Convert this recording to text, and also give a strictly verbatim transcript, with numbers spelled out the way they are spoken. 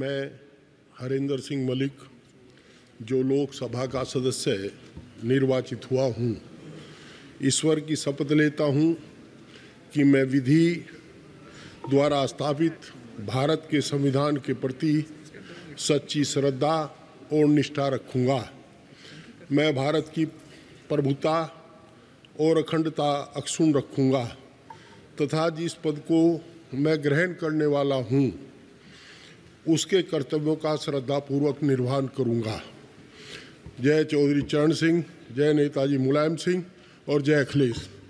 मैं हरेंद्र सिंह मलिक, जो लोकसभा का सदस्य निर्वाचित हुआ हूँ, ईश्वर की शपथ लेता हूँ कि मैं विधि द्वारा स्थापित भारत के संविधान के प्रति सच्ची श्रद्धा और निष्ठा रखूँगा। मैं भारत की प्रभुता और अखंडता अक्षुण्ण रखूँगा तथा जिस पद को मैं ग्रहण करने वाला हूँ उसके कर्तव्यों का श्रद्धापूर्वक निर्वहन करूँगा। जय चौधरी चरण सिंह, जय नेताजी मुलायम सिंह और जय अखिलेश।